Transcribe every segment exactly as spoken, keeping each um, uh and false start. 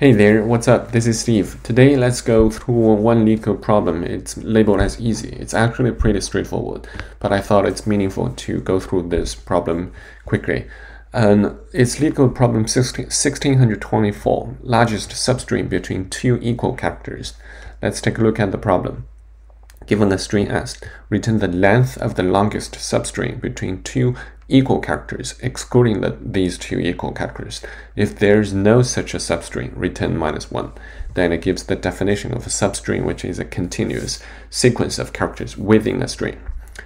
Hey there, what's up? This is Steve. Today, let's go through one LeetCode problem. It's labeled as easy. It's actually pretty straightforward, but I thought it's meaningful to go through this problem quickly. Um, it's LeetCode problem sixteen twenty-four, largest substring between two equal characters. Let's take a look at the problem. Given the string S, return the length of the longest substring between two equal characters, excluding the, these two equal characters. If there's no such a substring, return minus one. Then it gives the definition of a substring, which is a continuous sequence of characters within a string.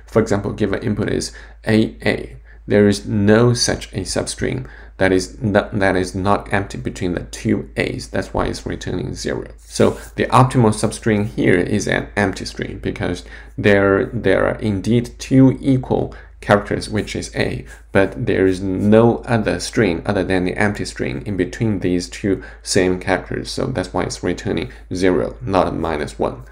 For example, given input is A A, there is no such a substring that is not, that is not empty between the two A's. That's why it's returning zero. So the optimal substring here is an empty string because there, there are indeed two equal characters, which is A, but there is no other string other than the empty string in between these two same characters. So that's why it's returning zero, not a minus one.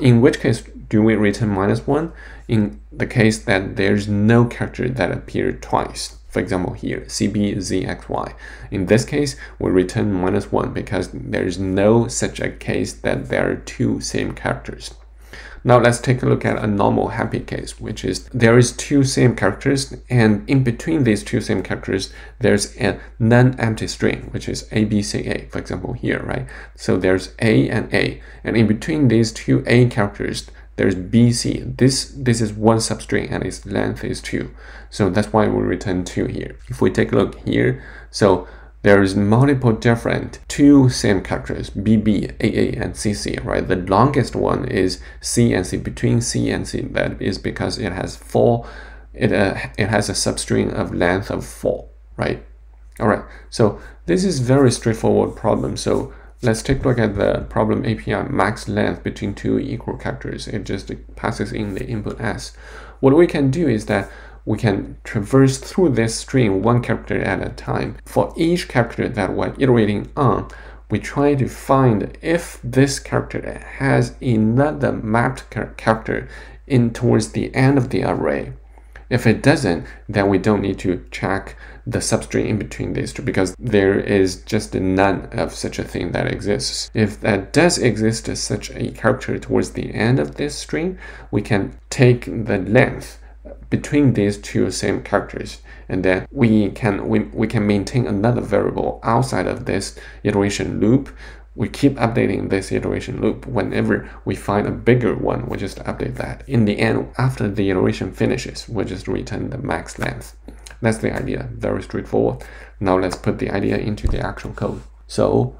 In which case do we return minus one? In the case that there's no character that appeared twice. For example, here, C B Z X Y. In this case, we return minus one because there's no such a case that there are two same characters. Now let's take a look at a normal happy case, which is there is two same characters, and in between these two same characters, there's a non-empty string, which is A B C A, for example, here, right? So there's A and A, and in between these two A characters, there's B C. This, this is one substring, and its length is two. So that's why we return two here. If we take a look here, so there is multiple different two same characters, B B, A A, and C C, right? The longest one is C and C. Between C and C, that is because it has four, it, uh, it has a substring of length of four, right? All right, so this is very straightforward problem. So let's take a look at the problem A P I max length between two equal characters. It just passes in the input S. What we can do is that we can traverse through this string one character at a time. For each character that we're iterating on, we try to find if this character has another mapped character in towards the end of the array. If it doesn't, then we don't need to check the substring in between these two because there is just none of such a thing that exists. If that does exist as such a character towards the end of this string, we can take the length between these two same characters, and then we can we, we can maintain another variable outside of this iteration loop. We keep updating this iteration loop. Whenever we find a bigger one, we just update that. In the end, after the iteration finishes, we just return the max length. That's the idea, very straightforward. Now let's put the idea into the actual code. So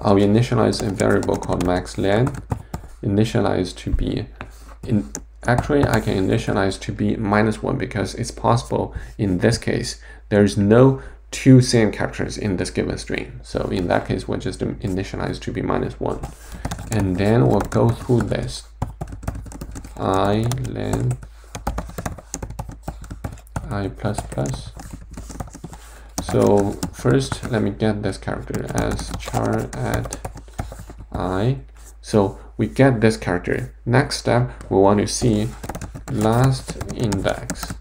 I'll initialize a variable called max length, initialize to be in Actually, I can initialize to be minus one because it's possible in this case, there's no two same characters in this given string. So in that case, we'll just initialize to be minus one. And then we'll go through this. I len I plus plus. So first, let me get this character as char at I. So we get this character. Next step, we want to see last index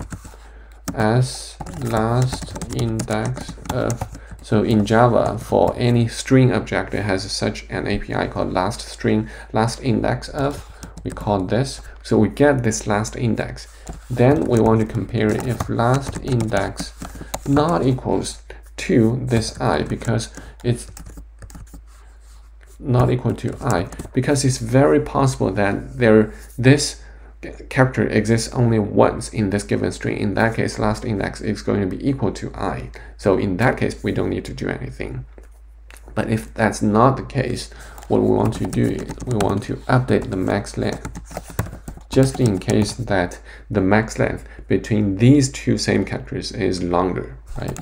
as last index of. So in Java, for any string object, it has such an A P I called last string, last index of. We call this. So we get this last index. Then we want to compare if last index not equals to this I because it's not equal to I, because it's very possible that there this character exists only once in this given string. In that case, last index is going to be equal to I. So in that case, we don't need to do anything. But if that's not the case, what we want to do is we want to update the max length, just in case that the max length between these two same characters is longer, right?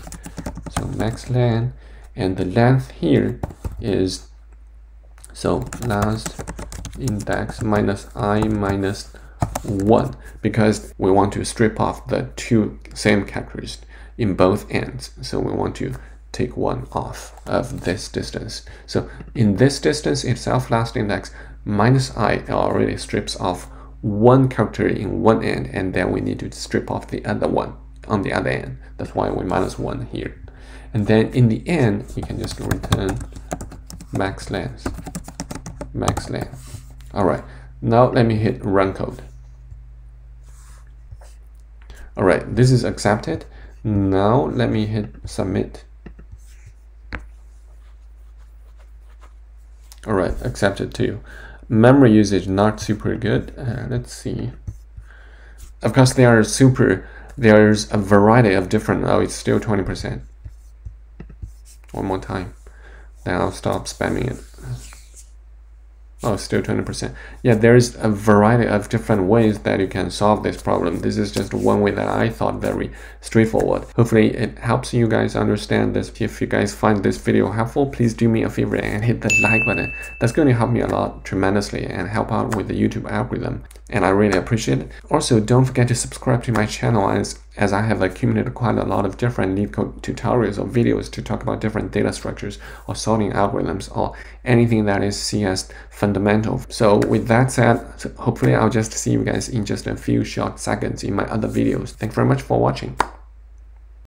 So max length, and the length here is so last index minus I minus one, because we want to strip off the two same characters in both ends. So we want to take one off of this distance. So in this distance itself, last index minus I already strips off one character in one end, and then we need to strip off the other one on the other end. That's why we minus one here. And then in the end, we can just return max length, max length. All right, now let me hit run code. All right, this is accepted. Now let me hit submit. All right, accepted too. Memory usage not super good. Uh, let's see. Of course, there are super. There's a variety of different. Oh, it's still twenty percent. One more time. Then I'll stop spamming it. Oh, still twenty percent. Yeah, there is a variety of different ways that you can solve this problem. This is just one way that I thought very straightforward. Hopefully it helps you guys understand this. If you guys find this video helpful, please do me a favor and hit the like button. That's going to help me a lot tremendously and help out with the YouTube algorithm. And I really appreciate it. Also, don't forget to subscribe to my channel as, as I have accumulated quite a lot of different LeetCode tutorials or videos to talk about different data structures or sorting algorithms or anything that is C S fundamental. Fundamental. So with that said, hopefully I'll just see you guys in just a few short seconds in my other videos. Thank you very much for watching.